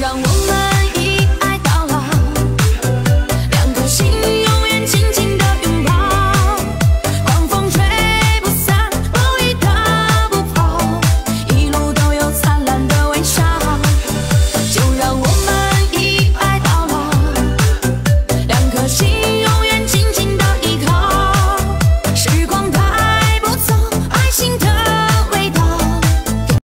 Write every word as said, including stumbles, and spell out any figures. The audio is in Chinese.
让我们